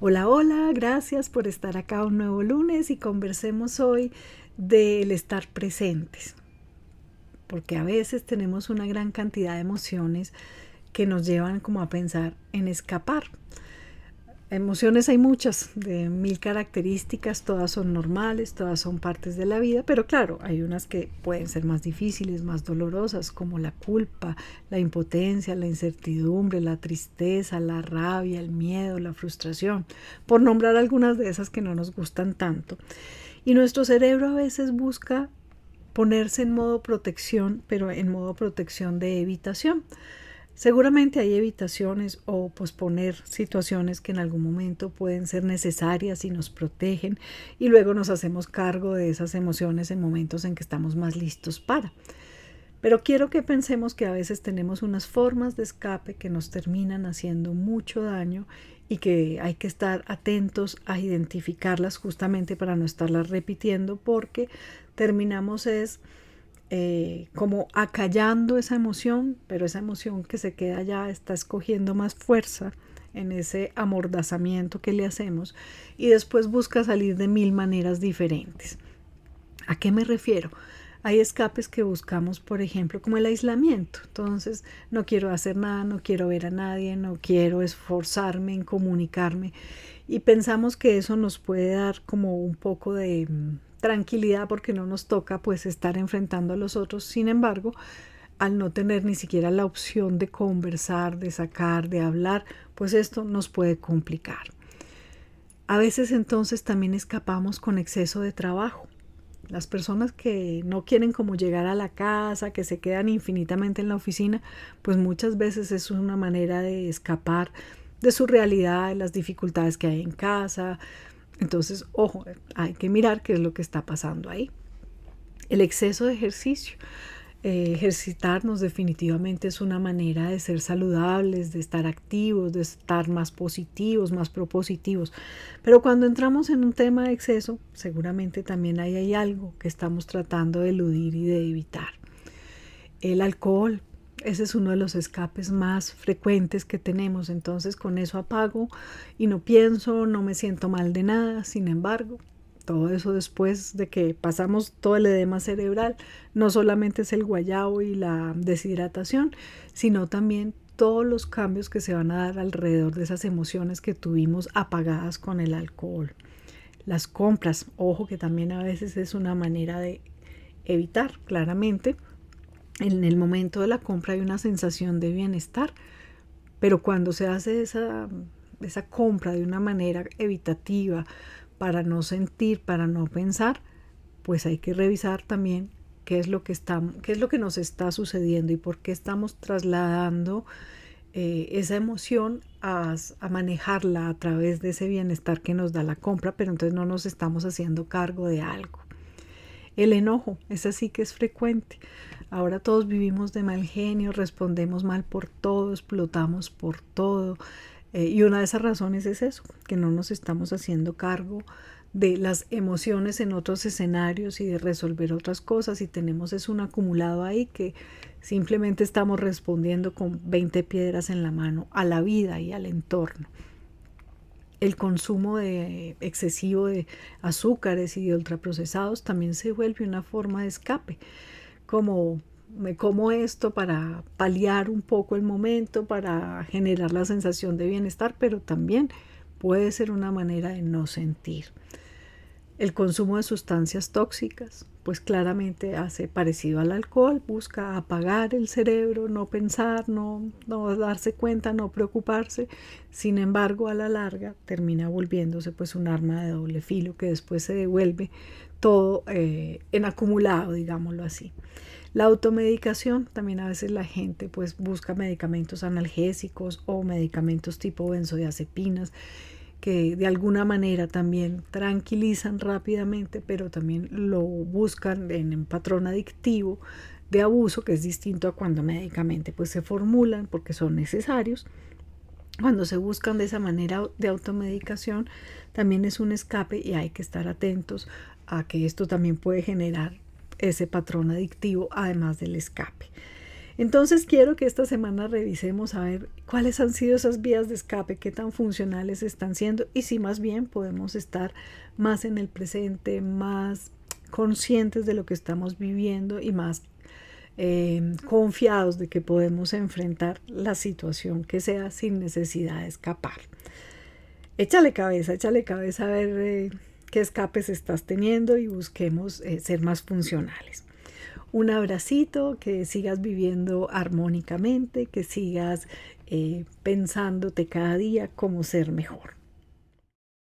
Hola, hola, gracias por estar acá un nuevo lunes y conversemos hoy del estar presentes, porque a veces tenemos una gran cantidad de emociones que nos llevan como a pensar en escapar. Emociones hay muchas, de 1000 características, todas son normales, todas son partes de la vida, pero claro, hay unas que pueden ser más difíciles, más dolorosas, como la culpa, la impotencia, la incertidumbre, la tristeza, la rabia, el miedo, la frustración, por nombrar algunas de esas que no nos gustan tanto. Y nuestro cerebro a veces busca ponerse en modo protección, pero en modo protección de evitación. Seguramente hay evitaciones o posponer situaciones que en algún momento pueden ser necesarias y nos protegen, y luego nos hacemos cargo de esas emociones en momentos en que estamos más listos para. Pero quiero que pensemos que a veces tenemos unas formas de escape que nos terminan haciendo mucho daño y que hay que estar atentos a identificarlas justamente para no estarlas repitiendo, porque terminamos como acallando esa emoción, pero esa emoción que se queda ya está escogiendo más fuerza en ese amordazamiento que le hacemos y después busca salir de 1000 maneras diferentes. ¿A qué me refiero? Hay escapes que buscamos, por ejemplo, como el aislamiento. Entonces, no quiero hacer nada, no quiero ver a nadie, no quiero esforzarme en comunicarme, y pensamos que eso nos puede dar como un poco de tranquilidad porque no nos toca pues estar enfrentando a los otros. Sin embargo, al no tener ni siquiera la opción de conversar, de sacar, de hablar, pues esto nos puede complicar. A veces entonces también escapamos con exceso de trabajo. Las personas que no quieren como llegar a la casa, que se quedan infinitamente en la oficina, pues muchas veces es una manera de escapar de su realidad, de las dificultades que hay en casa. Entonces, ojo, hay que mirar qué es lo que está pasando ahí. El exceso de ejercicio. Ejercitarnos definitivamente es una manera de ser saludables, de estar activos, de estar más positivos, más propositivos. Pero cuando entramos en un tema de exceso, seguramente también hay algo que estamos tratando de eludir y de evitar. El alcohol. Ese es uno de los escapes más frecuentes que tenemos. Entonces con eso apago y no pienso, no me siento mal de nada. Sin embargo, todo eso después de que pasamos todo el edema cerebral, no solamente es el guayabo y la deshidratación, sino también todos los cambios que se van a dar alrededor de esas emociones que tuvimos apagadas con el alcohol. Las compras, ojo, que también a veces es una manera de evitar, claramente. En el momento de la compra hay una sensación de bienestar, pero cuando se hace esa compra de una manera evitativa para no sentir, para no pensar, pues hay que revisar también qué es lo que nos está sucediendo y por qué estamos trasladando esa emoción a manejarla a través de ese bienestar que nos da la compra, pero entonces no nos estamos haciendo cargo de algo. El enojo, ese sí que es frecuente. Ahora todos vivimos de mal genio, respondemos mal por todo, explotamos por todo. Y una de esas razones es eso, que no nos estamos haciendo cargo de las emociones en otros escenarios y de resolver otras cosas, y tenemos es un acumulado ahí que simplemente estamos respondiendo con 20 piedras en la mano a la vida y al entorno. El consumo excesivo de azúcares y de ultraprocesados también se vuelve una forma de escape. Como me como esto para paliar un poco el momento, para generar la sensación de bienestar, pero también puede ser una manera de no sentir. El consumo de sustancias tóxicas, pues claramente hace parecido al alcohol, busca apagar el cerebro, no pensar, no darse cuenta, no preocuparse. Sin embargo, a la larga termina volviéndose pues un arma de doble filo que después se devuelve todo en acumulado, digámoslo así. La automedicación, también a veces la gente pues busca medicamentos analgésicos o medicamentos tipo benzodiazepinas, que de alguna manera también tranquilizan rápidamente, pero también lo buscan en un patrón adictivo de abuso, que es distinto a cuando médicamente pues se formulan porque son necesarios. Cuando se buscan de esa manera de automedicación, también es un escape y hay que estar atentos a que esto también puede generar ese patrón adictivo, además del escape. Entonces quiero que esta semana revisemos a ver cuáles han sido esas vías de escape, qué tan funcionales están siendo y si más bien podemos estar más en el presente, más conscientes de lo que estamos viviendo y más confiados de que podemos enfrentar la situación que sea sin necesidad de escapar. Échale cabeza a ver qué escapes estás teniendo y busquemos ser más funcionales. Un abracito, que sigas viviendo armónicamente, que sigas pensándote cada día cómo ser mejor.